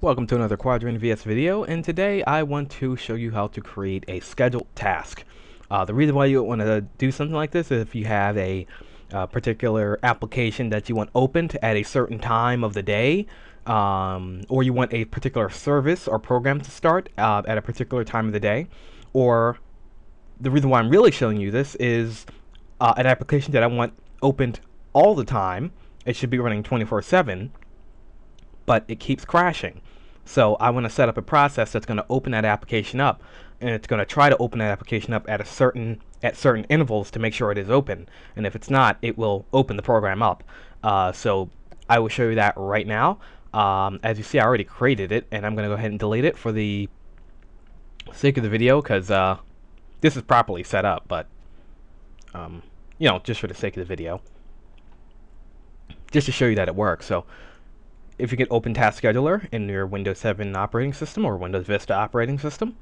Welcome to another QuadroNVS video, and today I want to show you how to create a scheduled task. The reason why you want to do something like this is if you have a particular application that you want opened at a certain time of the day, or you want a particular service or program to start at a particular time of the day, or the reason why I'm really showing you this is an application that I want opened all the time. It should be running 24/7. But it keeps crashing. So I want to set up a process that's going to open that application up, and it's going to try to open that application up at certain intervals to make sure it is open. And if it's not, it will open the program up. So I will show you that right now. As you see, I already created it, and I'm going to go ahead and delete it for the sake of the video because this is properly set up. But you know, just for the sake of the video, just to show you that it works. So if you get Open Task Scheduler in your Windows 7 operating system or Windows Vista operating system,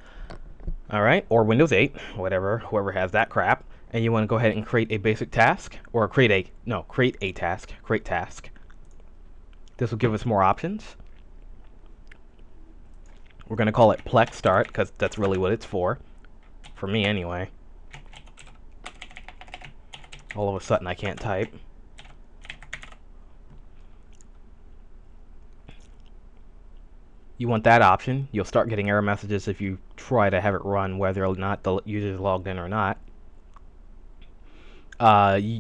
all right, or Windows 8, whoever has that crap, and you want to go ahead and create a basic task, or create task. This will give us more options. We're going to call it Plex Start because that's really what it's for me anyway. All of a sudden I can't type. You want that option. You'll start getting error messages if you try to have it run whether or not the user is logged in or not.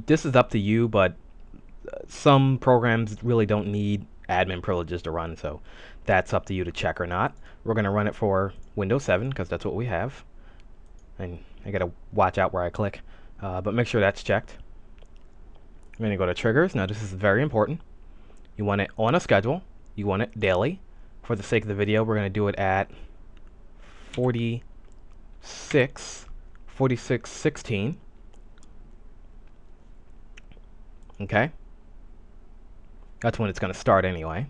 This is up to you, but some programs really don't need admin privileges to run, so that's up to you to check or not. We're going to run it for Windows 7 because that's what we have, and I gotta watch out where I click, but make sure that's checked. I'm going to go to triggers. Now this is very important. You want it on a schedule. You want it daily. For the sake of the video, we're going to do it at 46:16. Okay, that's when it's going to start anyway,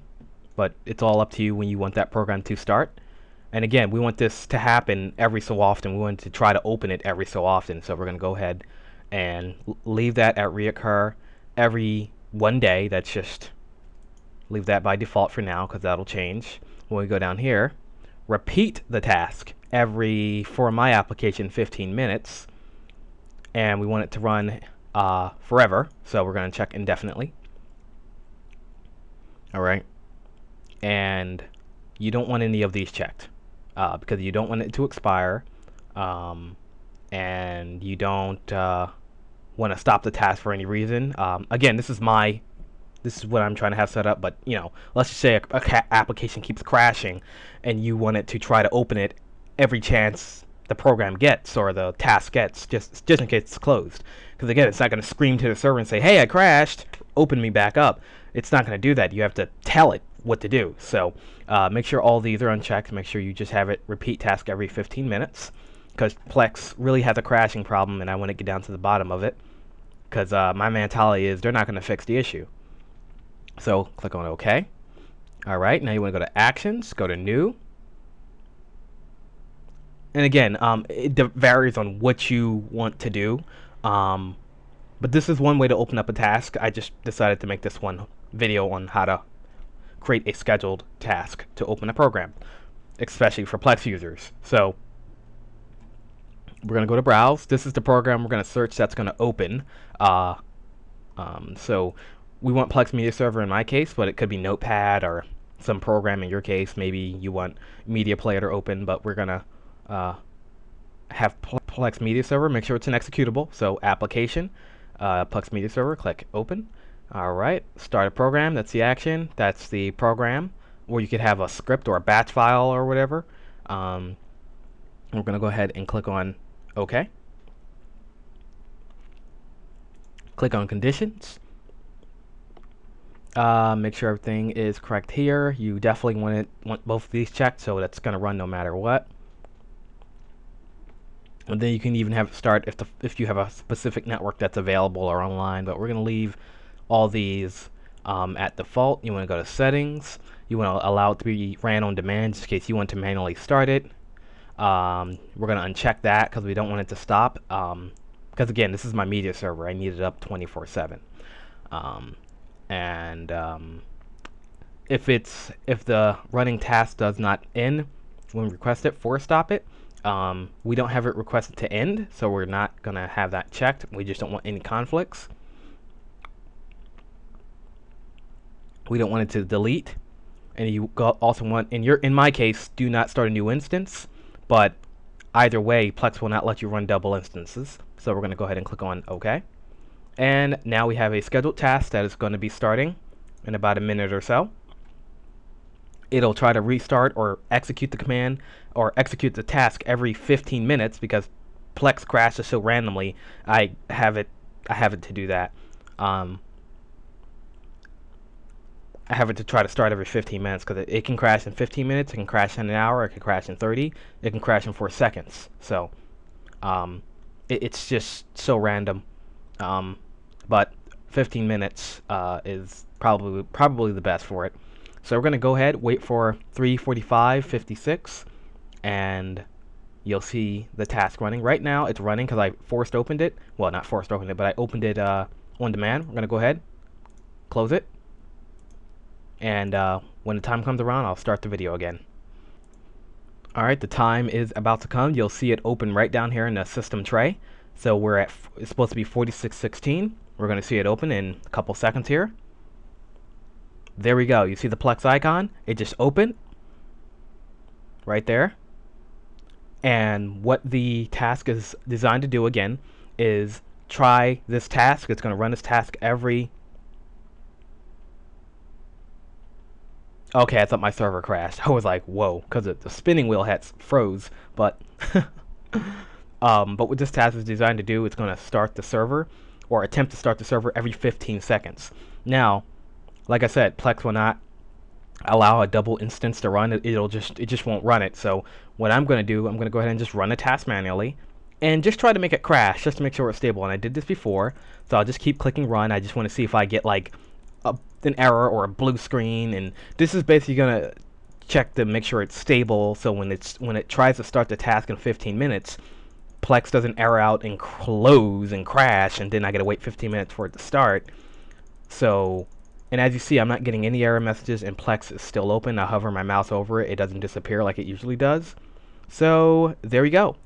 but it's all up to you when you want that program to start. And again, we want this to happen every so often. We want to try to open it every so often, so we're going to go ahead and leave that at reoccur every one day. That's just leave that by default for now because that'll change. When we go down here, repeat the task every, for my application, 15 minutes, and we want it to run forever, so we're going to check indefinitely. Alright, and you don't want any of these checked because you don't want it to expire, and you don't want to stop the task for any reason. Again, this is what I'm trying to have set up, but you know, let's just say a application keeps crashing and you want it to try to open it every chance the program gets or the task gets, just in case it's closed. Because again, it's not going to scream to the server and say, hey, I crashed, open me back up. It's not going to do that. You have to tell it what to do. So make sure all these are unchecked. Make sure you just have it repeat task every 15 minutes because Plex really has a crashing problem, and I want to get down to the bottom of it because my mentality is they're not going to fix the issue. So click on OK. Alright, now you want to go to Actions, go to New. And again, it varies on what you want to do. But this is one way to open up a task. I just decided to make this one video on how to create a scheduled task to open a program, especially for Plex users. So we're going to go to Browse. This is the program we're going to search that's going to open. So we want Plex Media Server in my case, but it could be Notepad or some program in your case. Maybe you want Media Player to open, but we're going to have Plex Media Server. Make sure it's an executable. So application, Plex Media Server, click open. All right, start a program. That's the action. That's the program. Or you could have a script or a batch file or whatever. We're going to go ahead and click on OK. Click on Conditions. Make sure everything is correct here. You definitely want both of these checked, so that's going to run no matter what. And then you can even have it start if you have a specific network that's available or online. But we're going to leave all these at default. You want to go to Settings. You want to allow it to be ran on demand just in case you want to manually start it. We're going to uncheck that because we don't want it to stop. Because again, this is my media server. I need it up 24/7. And if the running task does not end when we request it, force stop it. We don't have it requested to end, so we're not gonna have that checked. We just don't want any conflicts. We don't want it to delete, and you also want, in my case, do not start a new instance. But either way, Plex will not let you run double instances, so we're gonna go ahead and click on OK. And now we have a scheduled task that is going to be starting in about a minute or so. It'll try to restart or execute the command or execute the task every 15 minutes because Plex crashes so randomly. I have it to do that. I have it to try to start every 15 minutes because it can crash in 15 minutes, it can crash in an hour, it can crash in 30, it can crash in 4 seconds. So it's just so random. But 15 minutes is probably the best for it. So we're going to go ahead, wait for 3:45:56, and you'll see the task running. Right now it's running because I forced opened it. Well, not forced opened it, but I opened it on demand. We're going to go ahead, close it, and when the time comes around, I'll start the video again. Alright, the time is about to come. You'll see it open right down here in the system tray. So we're at, it's supposed to be 46:16. We're going to see it open in a couple seconds here. There we go. You see the Plex icon? It just opened right there. And what the task is designed to do again is try this task. It's going to run this task every... Okay, I thought my server crashed. I was like, whoa, because the spinning wheel had froze. But what this task is designed to do, it's going to start the server or attempt to start the server every 15 seconds. Now, like I said, Plex will not allow a double instance to run. It just won't run it. So what I'm going to do, I'm going to go ahead and just run the task manually and just try to make it crash just to make sure it's stable. And I did this before, so I'll just keep clicking run. I just want to see if I get like an error or a blue screen. And this is basically going to check to make sure it's stable. So when it tries to start the task in 15 minutes, Plex doesn't error out and close and crash, and then I got to wait 15 minutes for it to start. So... And as you see, I'm not getting any error messages, and Plex is still open. I hover my mouse over it. It doesn't disappear like it usually does. So there you go.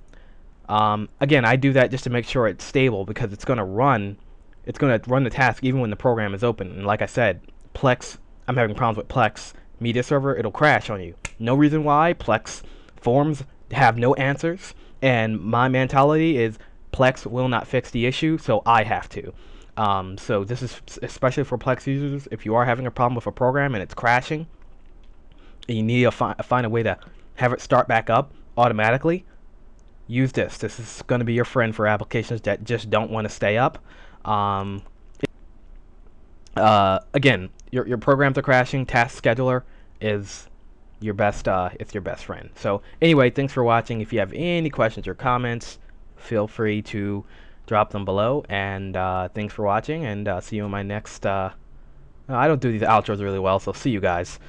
Again, I do that just to make sure it's stable because it's going to run. It's going to run the task even when the program is open. And like I said, Plex, I'm having problems with Plex media server. It'll crash on you. No reason why. Plex forms have no answers. And my mentality is Plex will not fix the issue, so I have to. So this is especially for Plex users. If you are having a problem with a program and it's crashing, and you need to find a way to have it start back up automatically, use this. This is going to be your friend for applications that just don't want to stay up. Again, your programs are crashing. Task Scheduler is your best. It's your best friend. So anyway, thanks for watching. If you have any questions or comments, feel free to drop them below, and thanks for watching, and see you in my next I don't do these outros really well, so see you guys.